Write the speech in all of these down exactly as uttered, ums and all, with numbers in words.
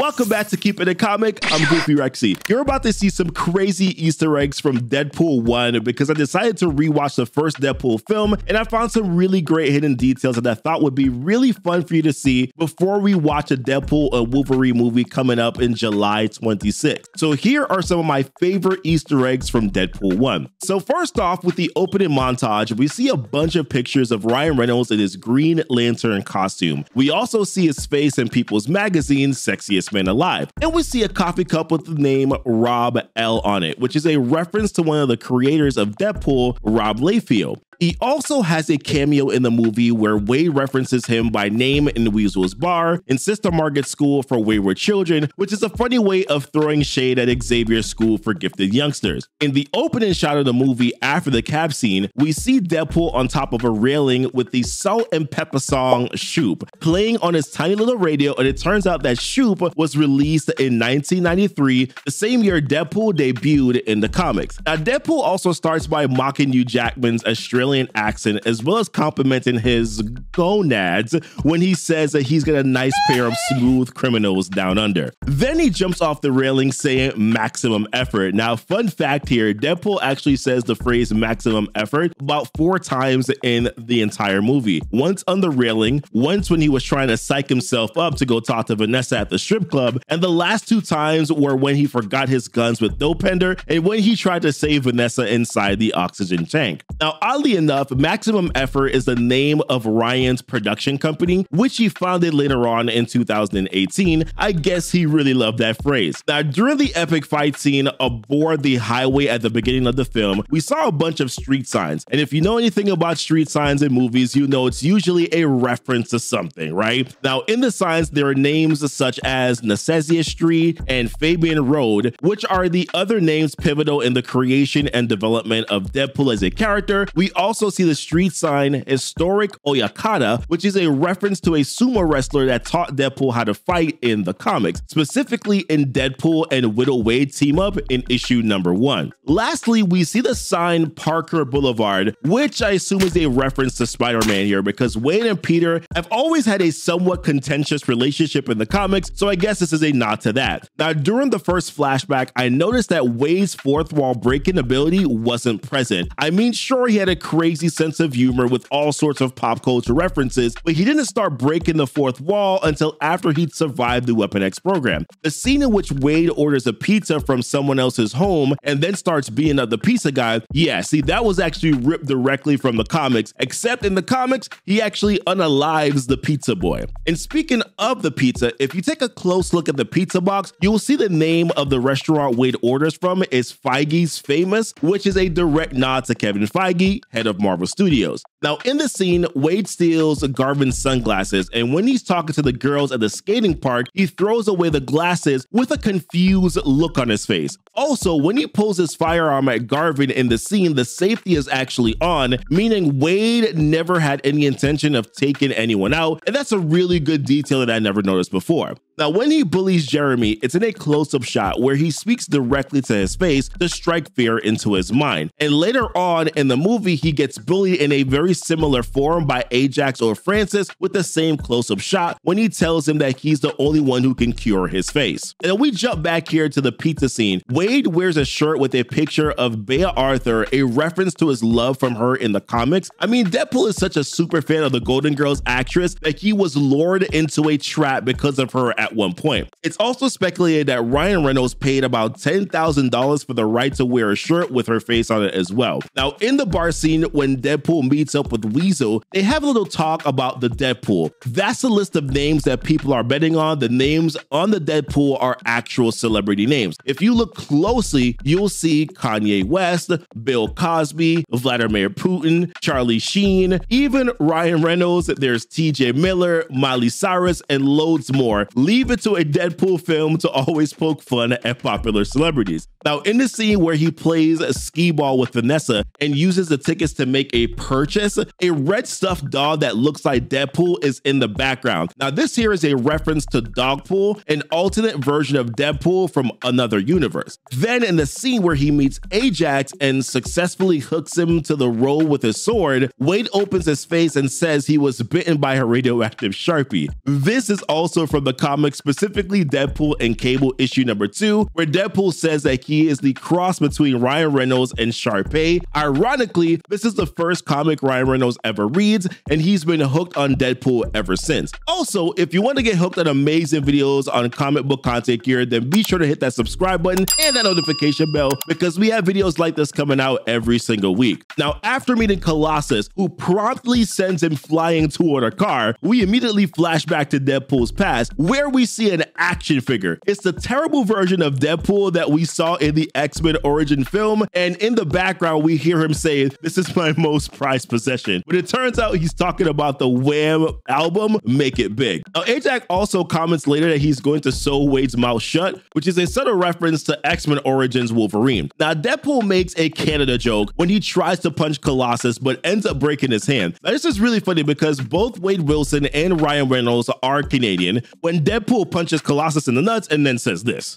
Welcome back to Keepin It Comic. I'm Goofy Rexy. You're about to see some crazy Easter eggs from Deadpool one because I decided to rewatch the first Deadpool film and I found some really great hidden details that I thought would be really fun for you to see before we watch a Deadpool and Wolverine movie coming up in July twenty-sixth. So here are some of my favorite Easter eggs from Deadpool one. So first off, with the opening montage, we see a bunch of pictures of Ryan Reynolds in his Green Lantern costume. We also see his face in People's Magazine's Sexiest Man Alive, and we see a coffee cup with the name Rob L on it, which is a reference to one of the creators of Deadpool, Rob Liefeld. He also has a cameo in the movie where Wade references him by name in Weasel's bar, in Sister Margaret's School for Wayward Children, which is a funny way of throwing shade at Xavier's School for Gifted Youngsters. In the opening shot of the movie after the cab scene, we see Deadpool on top of a railing with the Salt and Pepper song Shoop playing on his tiny little radio, and it turns out that Shoop was released in nineteen ninety-three, the same year Deadpool debuted in the comics. Now, Deadpool also starts by mocking Hugh Jackman's Australian accent, as well as complimenting his gonads when he says that he's got a nice pair of smooth criminals down under. Then he jumps off the railing saying maximum effort. Now, fun fact here, Deadpool actually says the phrase maximum effort about four times in the entire movie. Once on the railing, once when he was trying to psych himself up to go talk to Vanessa at the strip club, and the last two times were when he forgot his guns with Dopender and when he tried to save Vanessa inside the oxygen tank. Now, oddly enough, Maximum Effort is the name of Ryan's production company, which he founded later on in two thousand eighteen. I guess he really loved that phrase. Now, during the epic fight scene aboard the highway at the beginning of the film, we saw a bunch of street signs. And if you know anything about street signs in movies, you know it's usually a reference to something, right? Now, in the signs, there are names such as Nacesia Street and Fabian Road, which are the other names pivotal in the creation and development of Deadpool as a character. We also also see the street sign Historic Oyakata, which is a reference to a sumo wrestler that taught Deadpool how to fight in the comics, specifically in Deadpool and Widow Wade team up in issue number one. Lastly, we see the sign Parker Boulevard, which I assume is a reference to Spider-Man here because Wayne and Peter have always had a somewhat contentious relationship in the comics, so I guess this is a nod to that. Now, during the first flashback, I noticed that Wade's fourth wall breaking ability wasn't present. I mean, sure, he had a crazy sense of humor with all sorts of pop culture references, but he didn't start breaking the fourth wall until after he'd survived the Weapon X program. The scene in which Wade orders a pizza from someone else's home and then starts being the pizza guy, yeah, see, that was actually ripped directly from the comics, except in the comics, he actually unalives the pizza boy. And speaking of the pizza, if you take a close look at the pizza box, you will see the name of the restaurant Wade orders from is Feige's Famous, which is a direct nod to Kevin Feige, head of of Marvel Studios. Now, in the scene, Wade steals Garvin's sunglasses, and when he's talking to the girls at the skating park, he throws away the glasses with a confused look on his face. Also, when he pulls his firearm at Garvin in the scene, the safety is actually on, meaning Wade never had any intention of taking anyone out, and that's a really good detail that I never noticed before. Now, when he bullies Jeremy, it's in a close-up shot where he speaks directly to his face to strike fear into his mind. And later on in the movie, he gets bullied in a very similar form by Ajax or Francis with the same close-up shot when he tells him that he's the only one who can cure his face. And then we jump back here to the pizza scene. Wade wears a shirt with a picture of Bea Arthur, a reference to his love from her in the comics. I mean, Deadpool is such a super fan of the Golden Girls actress that he was lured into a trap because of her at one point. It's also speculated that Ryan Reynolds paid about ten thousand dollars for the right to wear a shirt with her face on it as well. Now, in the bar scene, when Deadpool meets up with Weasel, they have a little talk about the Deadpool. That's a list of names that people are betting on. The names on the Deadpool are actual celebrity names. If you look closely, you'll see Kanye West, Bill Cosby, Vladimir Putin, Charlie Sheen, even Ryan Reynolds. There's T J Miller, Miley Cyrus, and loads more. Leave it to a Deadpool film to always poke fun at popular celebrities. Now, in the scene where he plays a skee ball with Vanessa and uses the tickets to make a purchase, Vanessa, a red stuffed dog that looks like Deadpool is in the background. Now, this here is a reference to Dogpool, an alternate version of Deadpool from another universe. Then in the scene where he meets Ajax and successfully hooks him to the roll with his sword, Wade opens his face and says he was bitten by a radioactive Sharpie. This is also from the comic, specifically Deadpool and Cable issue number two, where Deadpool says that he is the cross between Ryan Reynolds and Sharpay. Ironically, this is the first comic Ryan Reynolds ever reads, and he's been hooked on Deadpool ever since. Also, if you want to get hooked on amazing videos on comic book content here, then be sure to hit that subscribe button and that notification bell, because we have videos like this coming out every single week. Now, after meeting Colossus, who promptly sends him flying toward a car, we immediately flash back to Deadpool's past, where we see an action figure. It's the terrible version of Deadpool that we saw in the X-Men origin film, and in the background we hear him say, "This is my most prized possession," but it turns out he's talking about the Wham album, Make It Big. Now, Ajax also comments later that he's going to sew Wade's mouth shut, which is a subtle reference to X-Men Origins Wolverine. Now, Deadpool makes a Canada joke when he tries to punch Colossus but ends up breaking his hand. Now, this is really funny because both Wade Wilson and Ryan Reynolds are Canadian, when Deadpool punches Colossus in the nuts and then says this.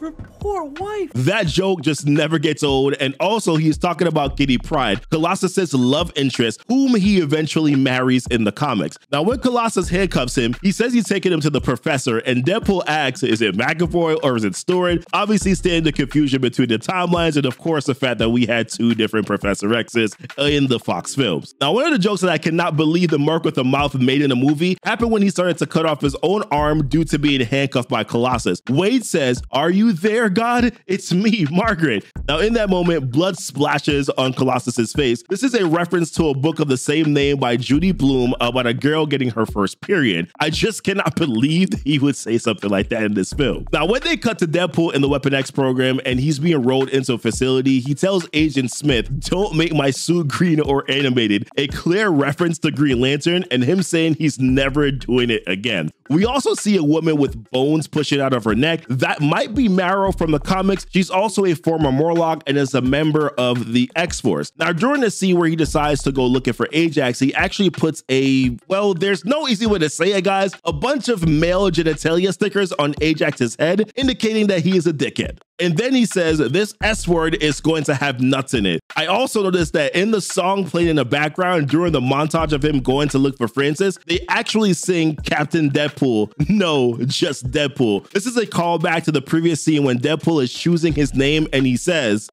Your poor wife. That joke just never gets old. And also, he's talking about Kitty Pryde, Colossus's love interest, whom he eventually marries in the comics. Now, when Colossus handcuffs him, he says he's taking him to the professor, and Deadpool asks, is it McAvoy or is it Stewart? Obviously, staying the confusion between the timelines and, of course, the fact that we had two different Professor X's in the Fox films. Now, one of the jokes that I cannot believe the Merc with the Mouth made in the movie happened when he started to cut off his own arm due to being handcuffed by Colossus. Wade says, are you there, God? It's me, Margaret. Now, in that moment, blood splashes on Colossus's face. This is a reference to a book of the same name by Judy Blume about a girl getting her first period. I just cannot believe that he would say something like that in this film. Now, when they cut to Deadpool in the Weapon X program and he's being rolled into a facility, he tells Agent Smith, don't make my suit green or animated, a clear reference to Green Lantern and him saying he's never doing it again. We also see a woman with bones pushing out of her neck. That might be Marrow from the comics. She's also a former Morlock and is a member of the X-Force. Now, during the scene where he decides to go looking for Ajax, he actually puts a, well, there's no easy way to say it, guys, a bunch of male genitalia stickers on Ajax's head, indicating that he is a dickhead. And then he says, this S-word is going to have nuts in it. I also noticed that in the song playing in the background during the montage of him going to look for Francis, they actually sing Captain Deadpool. No, just Deadpool. This is a callback to the previous scene when Deadpool is choosing his name and he says,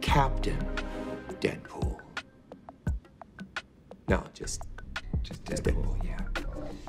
Captain Deadpool. No, just, just Deadpool, yeah.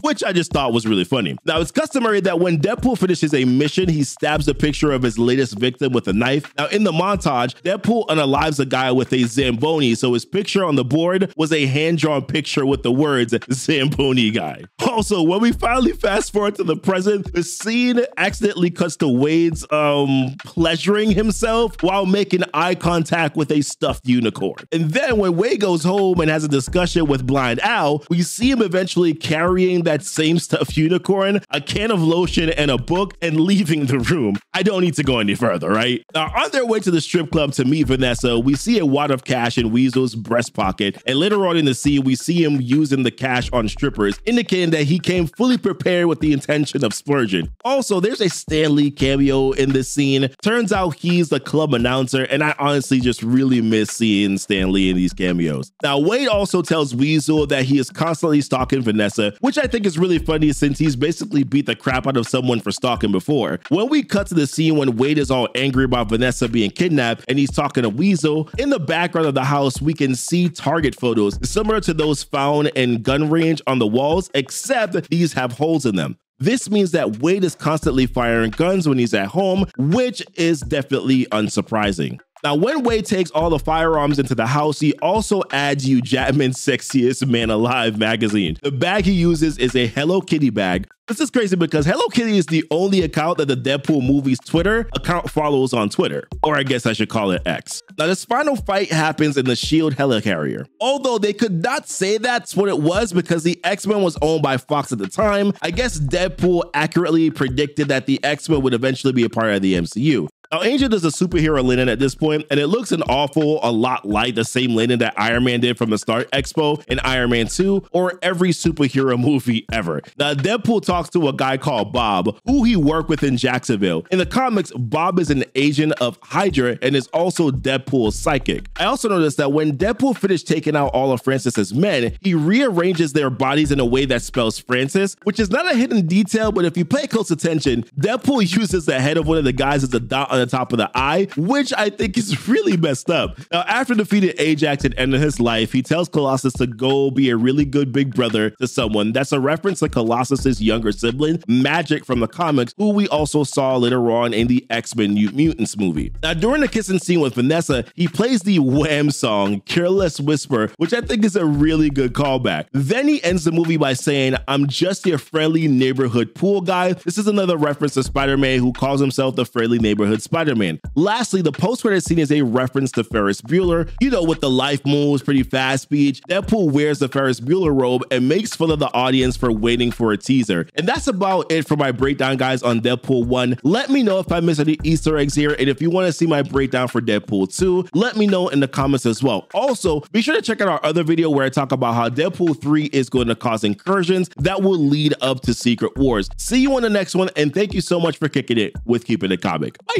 Which I just thought was really funny. Now, it's customary that when Deadpool finishes a mission, he stabs a picture of his latest victim with a knife. Now, in the montage, Deadpool unalives a guy with a Zamboni, so his picture on the board was a hand-drawn picture with the words, Zamboni guy. Also, when we finally fast forward to the present, the scene accidentally cuts to Wade's um, pleasuring himself while making eye contact with a stuffed unicorn. And then when Wade goes home and has a discussion with Blind Owl, we see him eventually carrying the that same stuffed unicorn, a can of lotion, and a book, and leaving the room. I don't need to go any further, right? Now, on their way to the strip club to meet Vanessa, we see a wad of cash in Weasel's breast pocket, and later on in the scene, we see him using the cash on strippers, indicating that he came fully prepared with the intention of splurging. Also, there's a Stan Lee cameo in this scene. Turns out he's the club announcer, and I honestly just really miss seeing Stan Lee in these cameos. Now, Wade also tells Weasel that he is constantly stalking Vanessa, which I think is really funny since he's basically beat the crap out of someone for stalking before. When we cut to the scene when Wade is all angry about Vanessa being kidnapped and he's talking to Weasel, in the background of the house we can see target photos similar to those found in gun range on the walls, except these have holes in them. This means that Wade is constantly firing guns when he's at home, which is definitely unsurprising. Now, when Wade takes all the firearms into the house, he also adds Hugh Jackman's Sexiest Man Alive magazine. The bag he uses is a Hello Kitty bag. This is crazy because Hello Kitty is the only account that the Deadpool movie's Twitter account follows on Twitter, or I guess I should call it X. Now, this final fight happens in the S H I E L D helicarrier. Although they could not say that's what it was because the X-Men was owned by Fox at the time, I guess Deadpool accurately predicted that the X-Men would eventually be a part of the M C U. Now, Angel does a superhero lean-in at this point, and it looks an awful a lot like the same lean-in that Iron Man did from the Start Expo in Iron Man two or every superhero movie ever. Now, Deadpool talks to a guy called Bob, who he worked with in Jacksonville. In the comics, Bob is an agent of Hydra and is also Deadpool's psychic. I also noticed that when Deadpool finished taking out all of Francis's men, he rearranges their bodies in a way that spells Francis, which is not a hidden detail, but if you pay close attention, Deadpool uses the head of one of the guys as a dot on the top of the eye, which I think is really messed up. Now, after defeating Ajax and ending his life, he tells Colossus to go be a really good big brother to someone. That's a reference to Colossus's younger sibling, Magic, from the comics, who we also saw later on in the X-Men New Mutants movie. Now, during the kissing scene with Vanessa, he plays the Wham song, Careless Whisper, which I think is a really good callback. Then he ends the movie by saying, "I'm just your friendly neighborhood pool guy." This is another reference to Spider-Man, who calls himself the friendly neighborhood Spider-Man. Lastly, the post-credit scene is a reference to Ferris Bueller. You know, with the "life moves pretty fast" speech, Deadpool wears the Ferris Bueller robe and makes fun of the audience for waiting for a teaser. And that's about it for my breakdown, guys, on Deadpool one. Let me know if I missed any Easter eggs here, and if you want to see my breakdown for Deadpool two, let me know in the comments as well. Also, be sure to check out our other video where I talk about how Deadpool three is going to cause incursions that will lead up to Secret Wars. See you on the next one, and thank you so much for kicking it with Keepin It Comic. Bye!